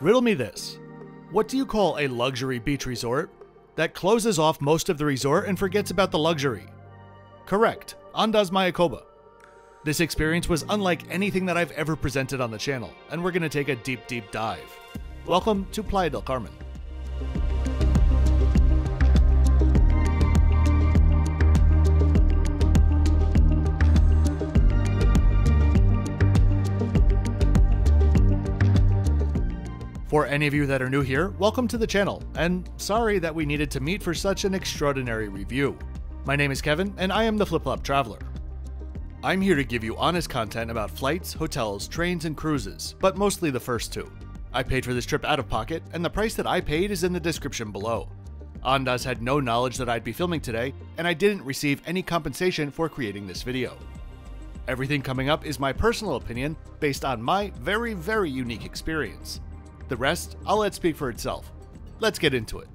Riddle me this. What do you call a luxury beach resort that closes off most of the resort and forgets about the luxury? Correct, Andaz Mayakoba. This experience was unlike anything that I've ever presented on the channel, and we're going to take a deep, deep dive. Welcome to Playa del Carmen. For any of you that are new here, welcome to the channel, and sorry that we needed to meet for such an extraordinary review. My name is Kevin, and I am the Flip Flop Traveler. I'm here to give you honest content about flights, hotels, trains, and cruises, but mostly the first two. I paid for this trip out of pocket, and the price that I paid is in the description below. Andaz had no knowledge that I'd be filming today, and I didn't receive any compensation for creating this video. Everything coming up is my personal opinion based on my very, very unique experience. The rest, I'll let speak for itself. Let's get into it.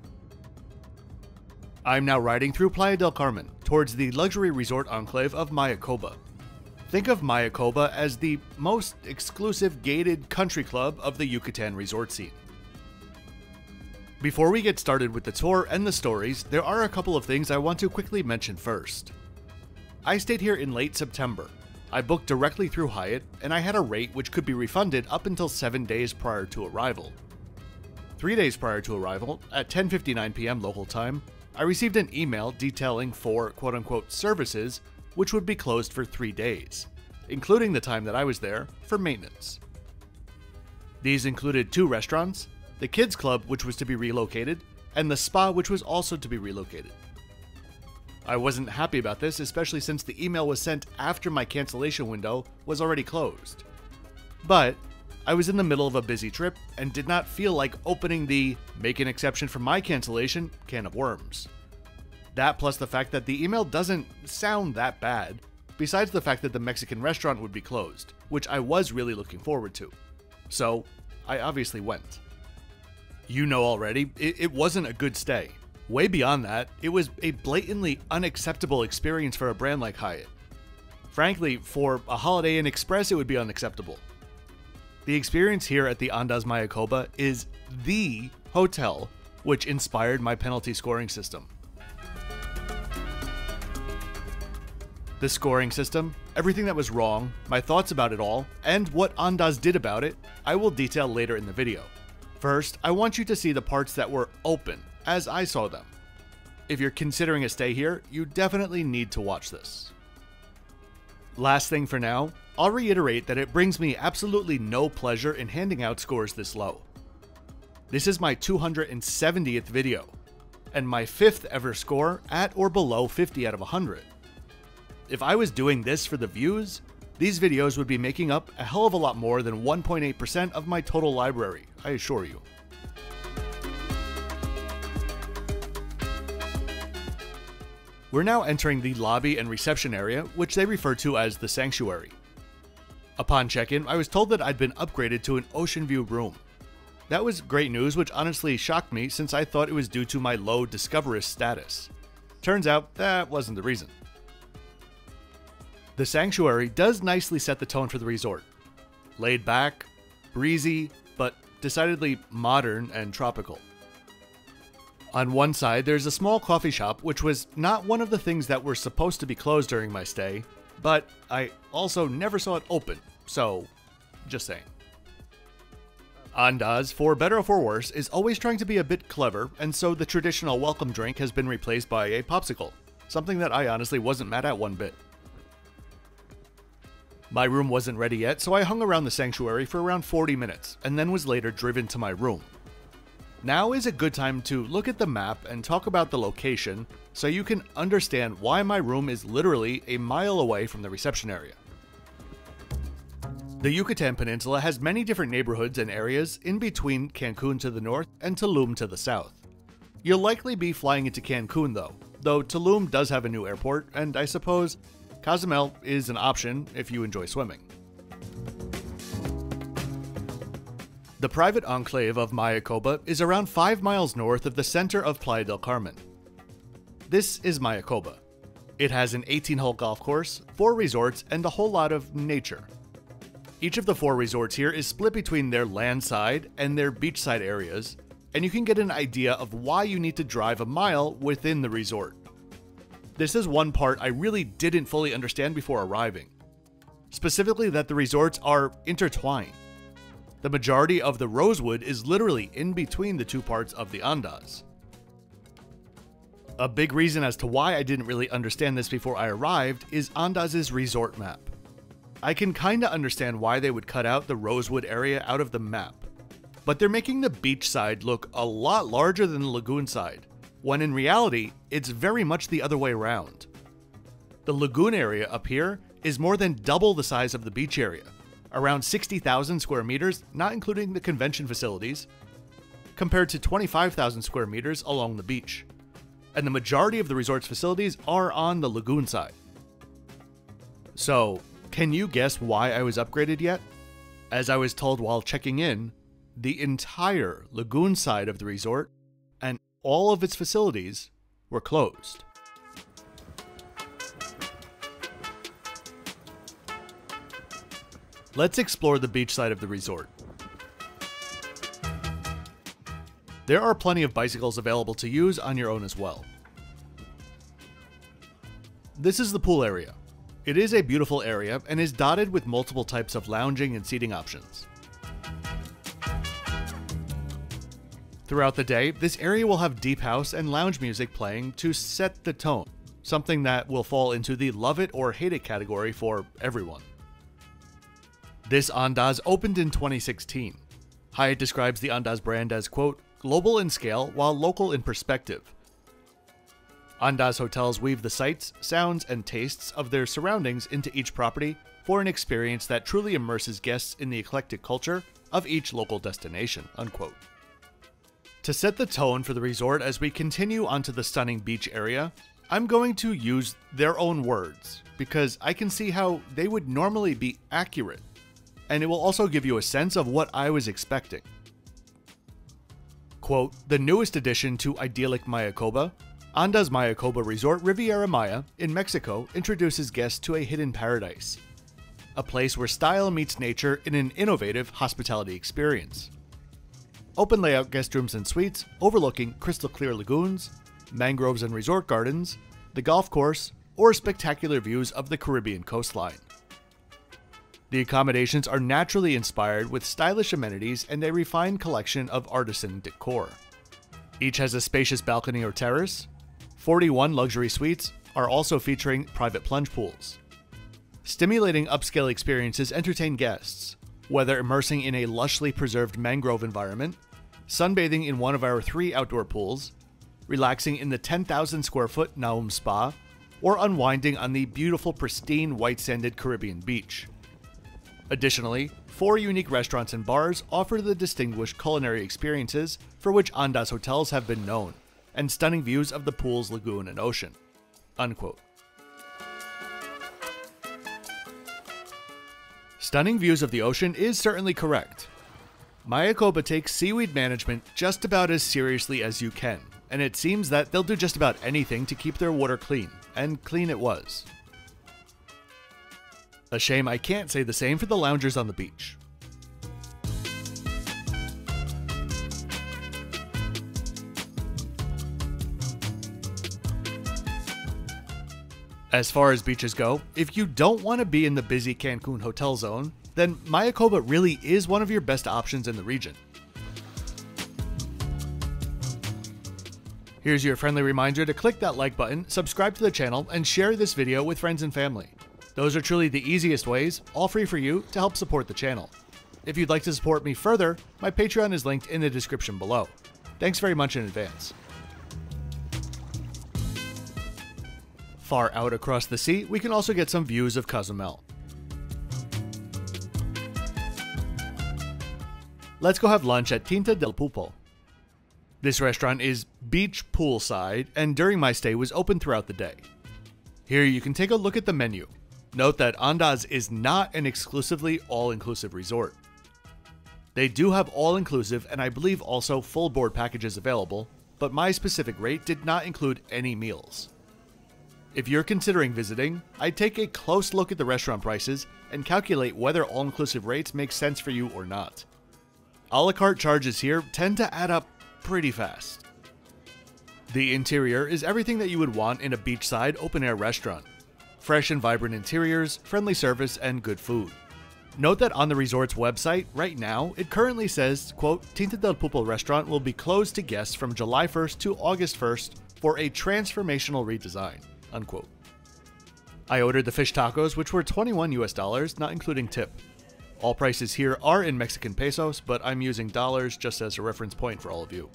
I'm now riding through Playa del Carmen towards the luxury resort enclave of Mayakoba. Think of Mayakoba as the most exclusive gated country club of the Yucatan resort scene. Before we get started with the tour and the stories, there are a couple of things I want to quickly mention first. I stayed here in late September. I booked directly through Hyatt, and I had a rate which could be refunded up until 7 days prior to arrival. 3 days prior to arrival, at 10:59 p.m. local time, I received an email detailing four quote-unquote services which would be closed for 3 days, including the time that I was there for maintenance. These included two restaurants, the kids club which was to be relocated, and the spa which was also to be relocated. I wasn't happy about this, especially since the email was sent after my cancellation window was already closed. But I was in the middle of a busy trip and did not feel like opening the "make an exception for my cancellation" can of worms. That plus the fact that the email doesn't sound that bad, besides the fact that the Mexican restaurant would be closed, which I was really looking forward to. So I obviously went. You know already, it wasn't a good stay. Way beyond that, it was a blatantly unacceptable experience for a brand like Hyatt. Frankly, for a Holiday Inn Express, it would be unacceptable. The experience here at the Andaz Mayakoba is the hotel which inspired my penalty scoring system. The scoring system, everything that was wrong, my thoughts about it all, and what Andaz did about it, I will detail later in the video. First, I want you to see the parts that were open, as I saw them. If you're considering a stay here, you definitely need to watch this. Last thing for now, I'll reiterate that it brings me absolutely no pleasure in handing out scores this low. This is my 270th video, and my 5th ever score at or below 50 out of 100. If I was doing this for the views, these videos would be making up a hell of a lot more than 1.8% of my total library, I assure you. We're now entering the lobby and reception area, which they refer to as the sanctuary. Upon check-in, I was told that I'd been upgraded to an ocean view room. That was great news, which honestly shocked me since I thought it was due to my low discoverist status. Turns out that wasn't the reason. The sanctuary does nicely set the tone for the resort. Laid back, breezy, but decidedly modern and tropical. On one side, there's a small coffee shop, which was not one of the things that were supposed to be closed during my stay, but I also never saw it open, so just saying. Andaz, for better or for worse, is always trying to be a bit clever, and so the traditional welcome drink has been replaced by a popsicle, something that I honestly wasn't mad at one bit. My room wasn't ready yet, so I hung around the sanctuary for around 40 minutes, and then was later driven to my room. Now is a good time to look at the map and talk about the location so you can understand why my room is literally a mile away from the reception area. The Yucatan Peninsula has many different neighborhoods and areas in between Cancun to the north and Tulum to the south. You'll likely be flying into Cancun though Tulum does have a new airport, and I suppose Cozumel is an option if you enjoy swimming. The private enclave of Mayakoba is around 5 miles north of the center of Playa del Carmen. This is Mayakoba. It has an 18-hole golf course, 4 resorts, and a whole lot of nature. Each of the four resorts here is split between their landside and their beachside areas, and you can get an idea of why you need to drive a mile within the resort. This is one part I really didn't fully understand before arriving, specifically that the resorts are intertwined. The majority of the Rosewood is literally in between the two parts of the Andaz. A big reason as to why I didn't really understand this before I arrived is Andaz's resort map. I can kinda understand why they would cut out the Rosewood area out of the map, but they're making the beach side look a lot larger than the lagoon side, when in reality, it's very much the other way around. The lagoon area up here is more than double the size of the beach area, around 60,000 square meters, not including the convention facilities, compared to 25,000 square meters along the beach. And the majority of the resort's facilities are on the lagoon side. So, can you guess why I was upgraded yet? As I was told while checking in, the entire lagoon side of the resort and all of its facilities were closed. Let's explore the beach side of the resort. There are plenty of bicycles available to use on your own as well. This is the pool area. It is a beautiful area and is dotted with multiple types of lounging and seating options. Throughout the day, this area will have deep house and lounge music playing to set the tone, something that will fall into the love it or hate it category for everyone. This Andaz opened in 2016. Hyatt describes the Andaz brand as, quote, global in scale while local in perspective. Andaz hotels weave the sights, sounds, and tastes of their surroundings into each property for an experience that truly immerses guests in the eclectic culture of each local destination, unquote. To set the tone for the resort as we continue onto the stunning beach area, I'm going to use their own words because I can see how they would normally be accurate, and it will also give you a sense of what I was expecting. Quote, the newest addition to idyllic Mayakoba, Andaz Mayakoba Resort Riviera Maya in Mexico introduces guests to a hidden paradise, a place where style meets nature in an innovative hospitality experience. Open layout guest rooms and suites overlooking crystal clear lagoons, mangroves and resort gardens, the golf course, or spectacular views of the Caribbean coastline. The accommodations are naturally inspired with stylish amenities and a refined collection of artisan decor. Each has a spacious balcony or terrace. 41 luxury suites are also featuring private plunge pools. Stimulating upscale experiences entertain guests, whether immersing in a lushly preserved mangrove environment, sunbathing in one of our 3 outdoor pools, relaxing in the 10,000 square foot Naum Spa, or unwinding on the beautiful, pristine, white-sanded Caribbean beach. Additionally, 4 unique restaurants and bars offer the distinguished culinary experiences for which Andaz hotels have been known, and stunning views of the pool's lagoon and ocean, unquote. Stunning views of the ocean is certainly correct. Mayakoba takes seaweed management just about as seriously as you can, and it seems that they'll do just about anything to keep their water clean, and clean it was. A shame I can't say the same for the loungers on the beach. As far as beaches go, if you don't want to be in the busy Cancun hotel zone, then Mayakoba really is one of your best options in the region. Here's your friendly reminder to click that like button, subscribe to the channel, and share this video with friends and family. Those are truly the easiest ways, all free for you, to help support the channel. If you'd like to support me further, my Patreon is linked in the description below. Thanks very much in advance. Far out across the sea, we can also get some views of Cozumel. Let's go have lunch at Tinta del Pulpo. This restaurant is beach poolside and during my stay was open throughout the day. Here you can take a look at the menu. Note that Andaz is not an exclusively all-inclusive resort. They do have all-inclusive and I believe also full board packages available, but my specific rate did not include any meals. If you're considering visiting, I'd take a close look at the restaurant prices and calculate whether all-inclusive rates make sense for you or not. A la carte charges here tend to add up pretty fast. The interior is everything that you would want in a beachside open-air restaurant. Fresh and vibrant interiors, friendly service, and good food. Note that on the resort's website, right now, it currently says, quote, Tinta del Pulpo restaurant will be closed to guests from July 1st to August 1st for a transformational redesign, unquote. I ordered the fish tacos, which were $21 US, not including tip. All prices here are in Mexican pesos, but I'm using dollars just as a reference point for all of you.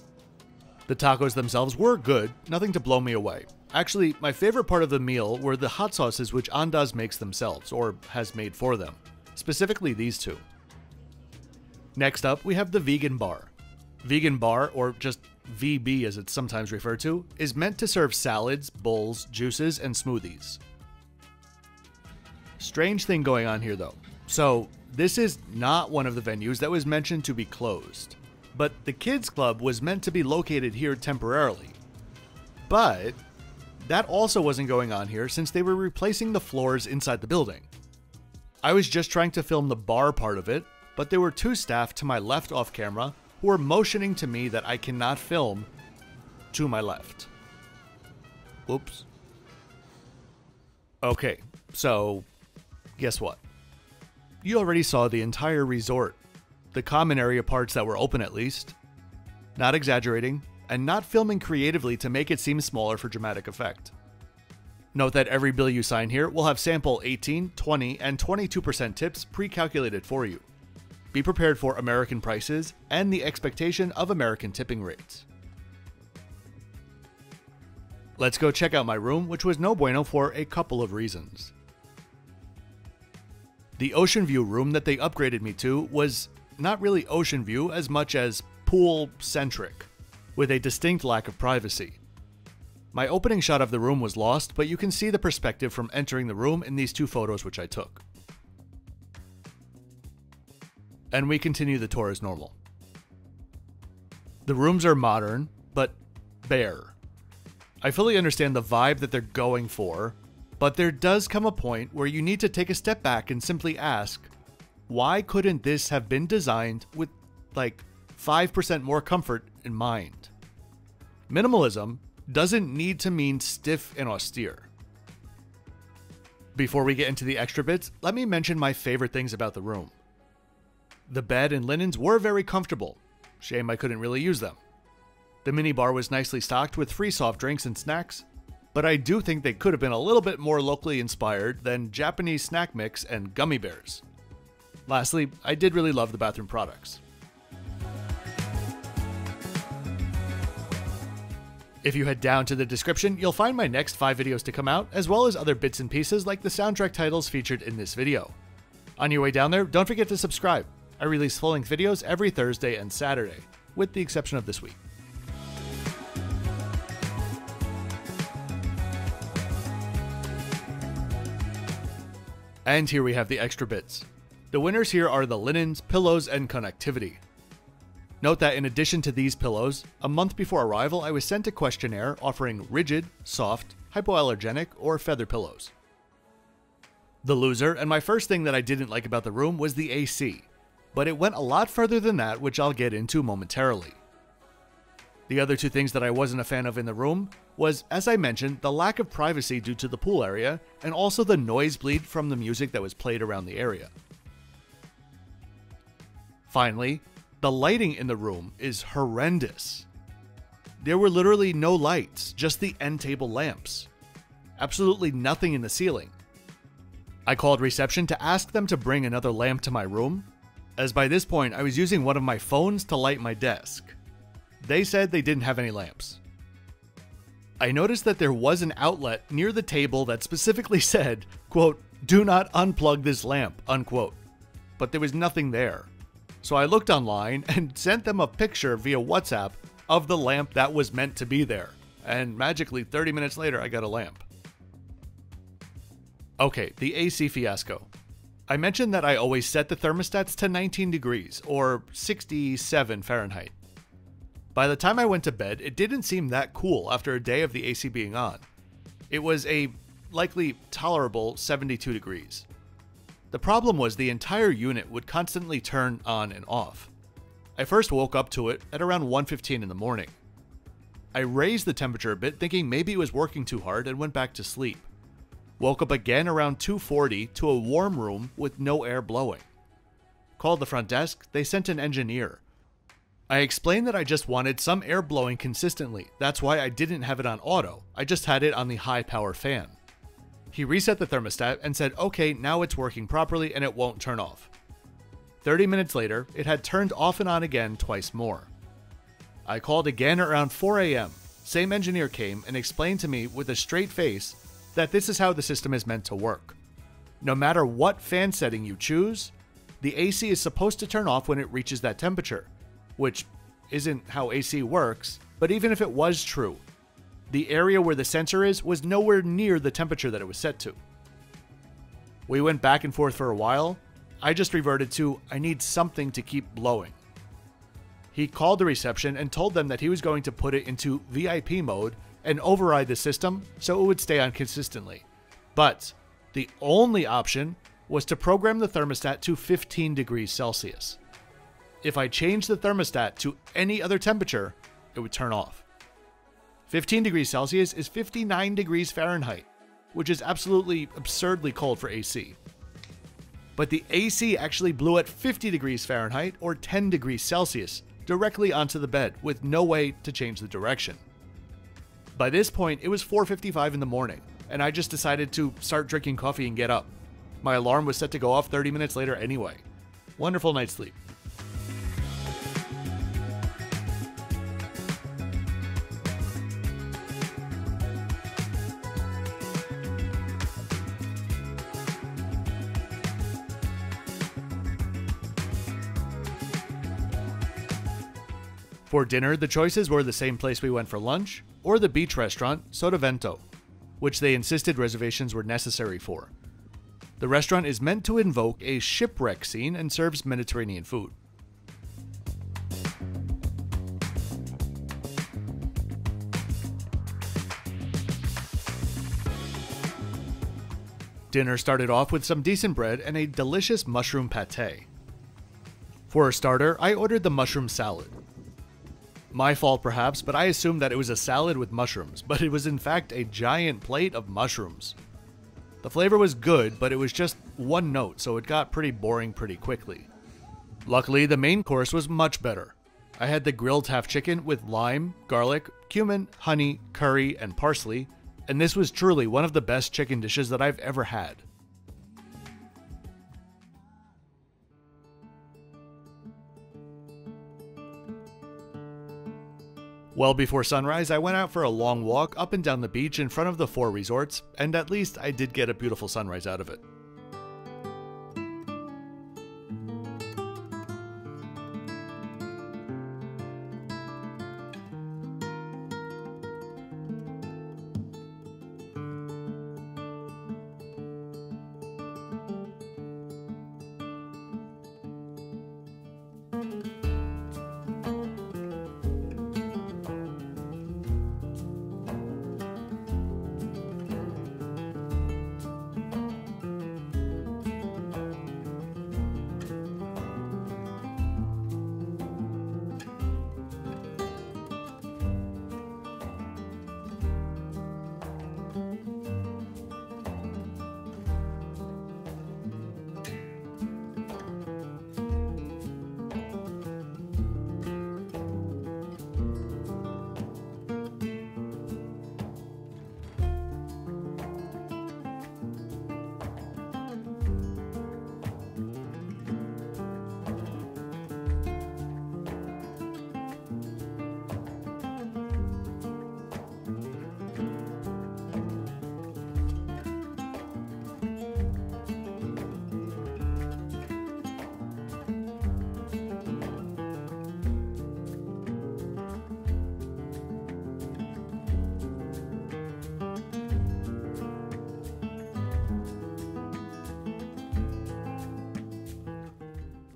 The tacos themselves were good, nothing to blow me away. Actually, my favorite part of the meal were the hot sauces which Andaz makes themselves, or has made for them. Specifically these two. Next up, we have the Vegan Bar. Vegan Bar, or just VB as it's sometimes referred to, is meant to serve salads, bowls, juices, and smoothies. Strange thing going on here though. So, this is not one of the venues that was mentioned to be closed. But the kids club was meant to be located here temporarily. But that also wasn't going on here since they were replacing the floors inside the building. I was just trying to film the bar part of it, but there were two staff to my left off camera who were motioning to me that I cannot film to my left. Oops. Okay, so guess what? You already saw the entire resort, the common area parts that were open at least. Not exaggerating, and not filming creatively to make it seem smaller for dramatic effect. Note that every bill you sign here will have sample 18, 20, and 22% tips pre-calculated for you. Be prepared for American prices and the expectation of American tipping rates. Let's go check out my room, which was no bueno for a couple of reasons. The ocean view room that they upgraded me to was not really ocean view as much as pool-centric, with a distinct lack of privacy. My opening shot of the room was lost, but you can see the perspective from entering the room in these two photos which I took. And we continue the tour as normal. The rooms are modern, but bare. I fully understand the vibe that they're going for, but there does come a point where you need to take a step back and simply ask, why couldn't this have been designed with like 5% more comfort in mind? Minimalism doesn't need to mean stiff and austere. Before we get into the extra bits, let me mention my favorite things about the room. The bed and linens were very comfortable. Shame I couldn't really use them. The minibar was nicely stocked with free soft drinks and snacks, but I do think they could have been a little bit more locally inspired than Japanese snack mix and gummy bears. Lastly, I did really love the bathroom products. If you head down to the description, you'll find my next 5 videos to come out, as well as other bits and pieces like the soundtrack titles featured in this video. On your way down there, don't forget to subscribe. I release full-length videos every Thursday and Saturday, with the exception of this week. And here we have the extra bits. The winners here are the linens, pillows, and connectivity. Note that in addition to these pillows, a month before arrival I was sent a questionnaire offering rigid, soft, hypoallergenic, or feather pillows. The loser, and my first thing that I didn't like about the room, was the AC, but it went a lot further than that, which I'll get into momentarily. The other two things that I wasn't a fan of in the room was, as I mentioned, the lack of privacy due to the pool area, and also the noise bleed from the music that was played around the area. Finally, the lighting in the room is horrendous. There were literally no lights, just the end table lamps. Absolutely nothing in the ceiling. I called reception to ask them to bring another lamp to my room, as by this point I was using one of my phones to light my desk. They said they didn't have any lamps. I noticed that there was an outlet near the table that specifically said, quote, do not unplug this lamp, unquote, but there was nothing there. So I looked online and sent them a picture via WhatsApp of the lamp that was meant to be there. And magically 30 minutes later, I got a lamp. Okay, the AC fiasco. I mentioned that I always set the thermostats to 19 degrees or 67 Fahrenheit. By the time I went to bed, it didn't seem that cool after a day of the AC being on. It was a likely tolerable 72 degrees. The problem was the entire unit would constantly turn on and off. I first woke up to it at around 1:15 in the morning. I raised the temperature a bit, thinking maybe it was working too hard, and went back to sleep. Woke up again around 2:40 to a warm room with no air blowing. Called the front desk, they sent an engineer. I explained that I just wanted some air blowing consistently, that's why I didn't have it on auto, I just had it on the high power fan. He reset the thermostat and said, okay, now it's working properly and it won't turn off. 30 minutes later, it had turned off and on again twice more. I called again around 4 a.m. Same engineer came and explained to me with a straight face that this is how the system is meant to work. No matter what fan setting you choose, the AC is supposed to turn off when it reaches that temperature, which isn't how AC works, but even if it was true, the area where the sensor is was nowhere near the temperature that it was set to. We went back and forth for a while. I just reverted to, I need something to keep blowing. He called the reception and told them that he was going to put it into VIP mode and override the system so it would stay on consistently. But the only option was to program the thermostat to 15 degrees Celsius. If I changed the thermostat to any other temperature, it would turn off. 15 degrees Celsius is 59 degrees Fahrenheit, which is absolutely absurdly cold for AC. But the AC actually blew at 50 degrees Fahrenheit or 10 degrees Celsius directly onto the bed with no way to change the direction. By this point, it was 4:55 in the morning, and I just decided to start drinking coffee and get up. My alarm was set to go off 30 minutes later anyway. Wonderful night's sleep. For dinner, the choices were the same place we went for lunch, or the beach restaurant, Sotavento, which they insisted reservations were necessary for. The restaurant is meant to invoke a shipwreck scene and serves Mediterranean food. Dinner started off with some decent bread and a delicious mushroom pâté. For a starter, I ordered the mushroom salad. My fault perhaps, but I assumed that it was a salad with mushrooms, but it was in fact a giant plate of mushrooms. The flavor was good, but it was just one note, so it got pretty boring pretty quickly. Luckily, the main course was much better. I had the grilled half chicken with lime, garlic, cumin, honey, curry, and parsley, and this was truly one of the best chicken dishes that I've ever had. Well before sunrise, I went out for a long walk up and down the beach in front of the four resorts, and at least I did get a beautiful sunrise out of it.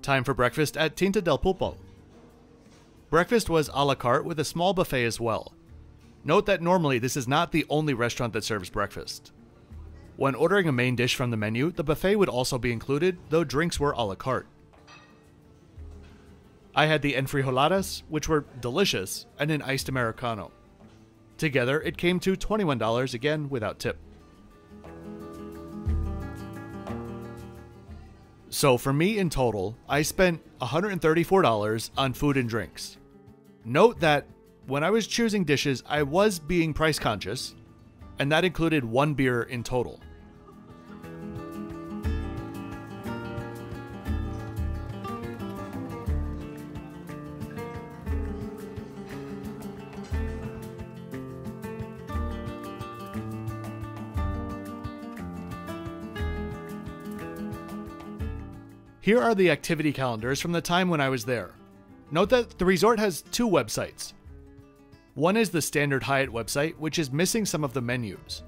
Time for breakfast at Tinta del Pulpo. Breakfast was a la carte with a small buffet as well. Note that normally this is not the only restaurant that serves breakfast. When ordering a main dish from the menu, the buffet would also be included, though drinks were a la carte. I had the enfrijoladas, which were delicious, and an iced Americano. Together, it came to $21, again without tip. So for me in total, I spent $134 on food and drinks. Note that when I was choosing dishes, I was being price conscious, and that included one beer in total. Here are the activity calendars from the time when I was there. Note that the resort has two websites. One is the standard Hyatt website, which is missing some of the menus.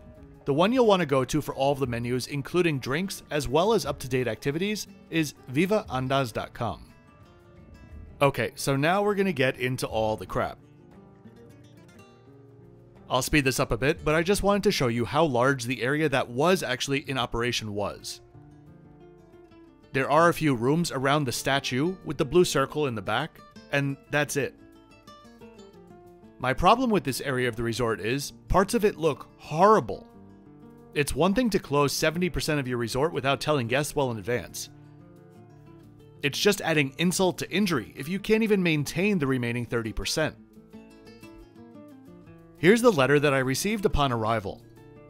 The one you'll want to go to for all of the menus, including drinks, as well as up-to-date activities, is vivaandaz.com. Okay, so now we're going to get into all the crap. I'll speed this up a bit, but I just wanted to show you how large the area that was actually in operation was. There are a few rooms around the statue with the blue circle in the back, and that's it. My problem with this area of the resort is, parts of it look horrible. It's one thing to close 70% of your resort without telling guests well in advance. It's just adding insult to injury if you can't even maintain the remaining 30%. Here's the letter that I received upon arrival.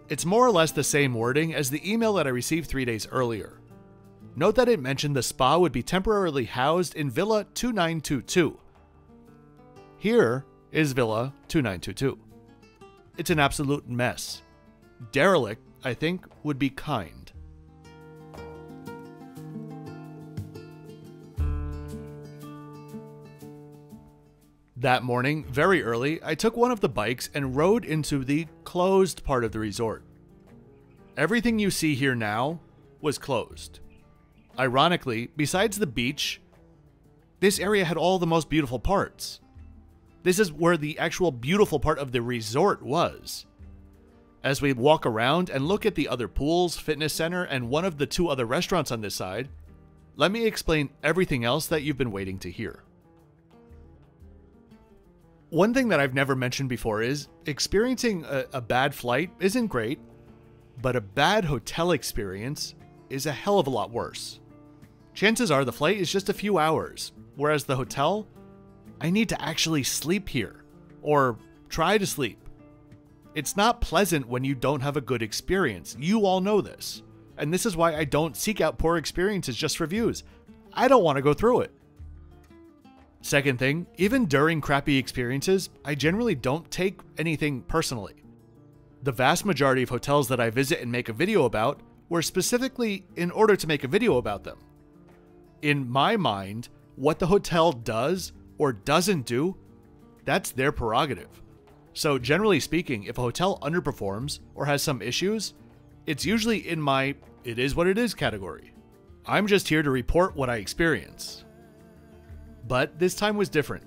It's more or less the same wording as the email that I received 3 days earlier. Note that it mentioned the spa would be temporarily housed in Villa 2922. Here is Villa 2922. It's an absolute mess. Derelict, I think, would be kind. That morning, very early, I took one of the bikes and rode into the closed part of the resort. Everything you see here now was closed. Ironically, besides the beach, this area had all the most beautiful parts. This is where the actual beautiful part of the resort was. As we walk around and look at the other pools, fitness center, and one of the two other restaurants on this side, let me explain everything else that you've been waiting to hear. One thing that I've never mentioned before is experiencing a bad flight isn't great, but a bad hotel experience is a hell of a lot worse. Chances are the flight is just a few hours, whereas the hotel, I need to actually sleep here, or try to sleep. It's not pleasant when you don't have a good experience. You all know this. And this is why I don't seek out poor experiences just for views. I don't want to go through it. Second thing, even during crappy experiences, I generally don't take anything personally. The vast majority of hotels that I visit and make a video about were specifically in order to make a video about them. In my mind, what the hotel does or doesn't do, that's their prerogative. So generally speaking, if a hotel underperforms or has some issues, it's usually in my "it is what it is" category. I'm just here to report what I experience. But this time was different.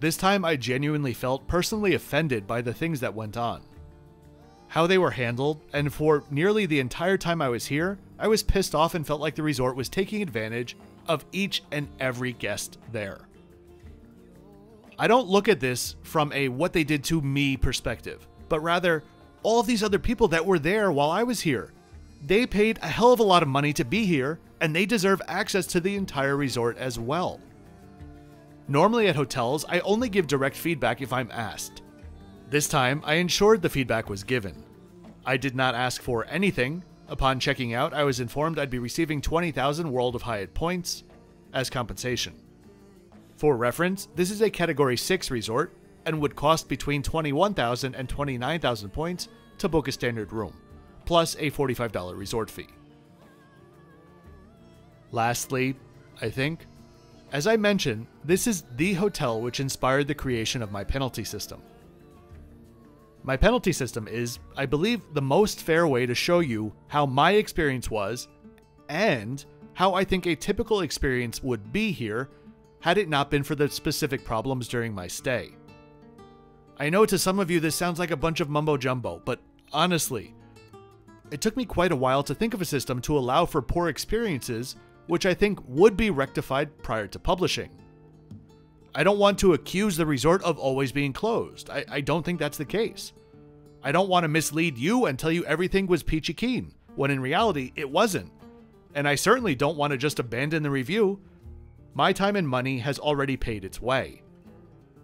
This time I genuinely felt personally offended by the things that went on, how they were handled, and for nearly the entire time I was here, I was pissed off and felt like the resort was taking advantage of each and every guest there. I don't look at this from a what they did to me perspective, but rather all of these other people that were there while I was here. They paid a hell of a lot of money to be here, and they deserve access to the entire resort as well. Normally at hotels, I only give direct feedback if I'm asked. This time, I ensured the feedback was given. I did not ask for anything. Upon checking out, I was informed I'd be receiving 20,000 World of Hyatt points as compensation. For reference, this is a Category 6 resort and would cost between 21,000 and 29,000 points to book a standard room, plus a $45 resort fee. Lastly, I think, as I mentioned, this is the hotel which inspired the creation of my penalty system. My penalty system is, I believe, the most fair way to show you how my experience was and how I think a typical experience would be here had it not been for the specific problems during my stay. I know to some of you this sounds like a bunch of mumbo jumbo, but honestly, It took me quite a while to think of a system to allow for poor experiences, which I think would be rectified prior to publishing. I don't want to accuse the resort of always being closed. I don't think that's the case. I don't want to mislead you and tell you everything was peachy keen, when in reality, it wasn't. And I certainly don't want to just abandon the review. My time and money has already paid its way.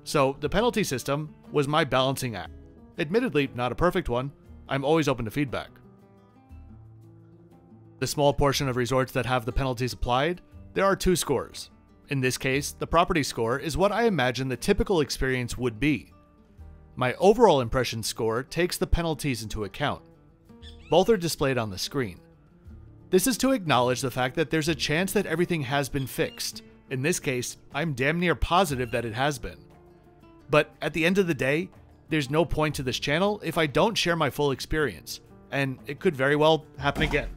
So the penalty system was my balancing act. Admittedly, not a perfect one. I'm always open to feedback. The small portion of resorts that have the penalties applied, there are two scores. In this case, the property score is what I imagine the typical experience would be. My overall impression score takes the penalties into account. Both are displayed on the screen. This is to acknowledge the fact that there's a chance that everything has been fixed. In this case, I'm damn near positive that it has been. But at the end of the day, there's no point to this channel if I don't share my full experience, and it could very well happen again.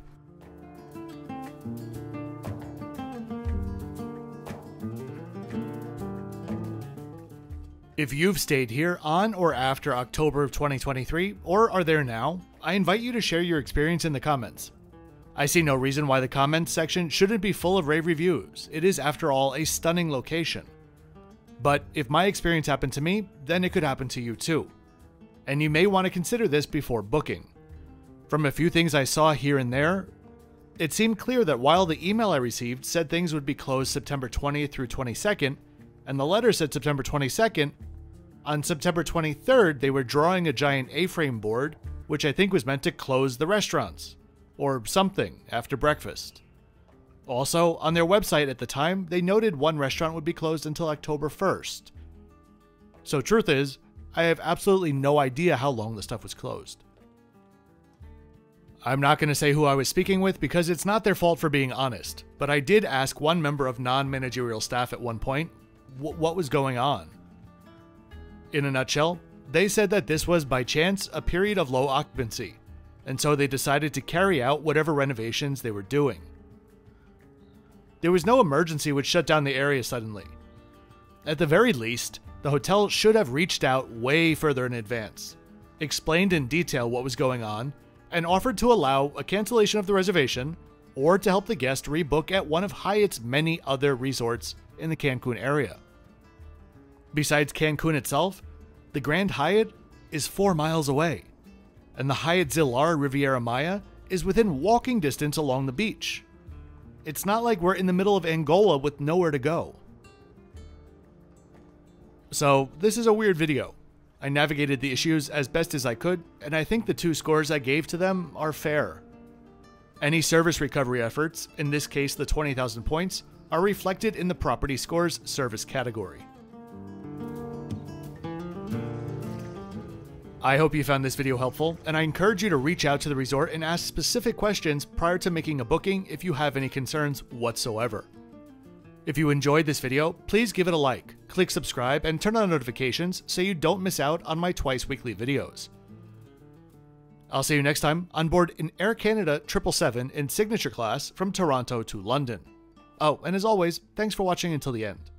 If you've stayed here on or after October of 2023, or are there now, I invite you to share your experience in the comments. I see no reason why the comments section shouldn't be full of rave reviews. It is, after all, a stunning location. But if my experience happened to me, then it could happen to you too. And you may want to consider this before booking. From a few things I saw here and there, it seemed clear that while the email I received said things would be closed September 20th through 22nd, and the letter said September 22nd, on September 23rd they were drawing a giant A-frame board, which I think was meant to close the restaurants, or something, after breakfast. Also, on their website at the time, they noted one restaurant would be closed until October 1st. So truth is, I have absolutely no idea how long the stuff was closed. I'm not going to say who I was speaking with because it's not their fault for being honest, but I did ask one member of non-managerial staff at one point what was going on. In a nutshell, they said that this was by chance a period of low occupancy, and so they decided to carry out whatever renovations they were doing. There was no emergency which shut down the area suddenly. At the very least, the hotel should have reached out way further in advance, explained in detail what was going on, and offered to allow a cancellation of the reservation or to help the guest rebook at one of Hyatt's many other resorts in the Cancun area. Besides Cancun itself, the Grand Hyatt is 4 miles away, and the Hyatt Zilara Riviera Maya is within walking distance along the beach. It's not like we're in the middle of Angola with nowhere to go. So this is a weird video. I navigated the issues as best as I could, and I think the two scores I gave to them are fair. Any service recovery efforts, in this case the 20,000 points, are reflected in the property score's service category. I hope you found this video helpful, and I encourage you to reach out to the resort and ask specific questions prior to making a booking if you have any concerns whatsoever. If you enjoyed this video, please give it a like, click subscribe, and turn on notifications so you don't miss out on my twice-weekly videos. I'll see you next time on board an Air Canada 777 in Signature Class from Toronto to London. Oh, and as always, thanks for watching until the end.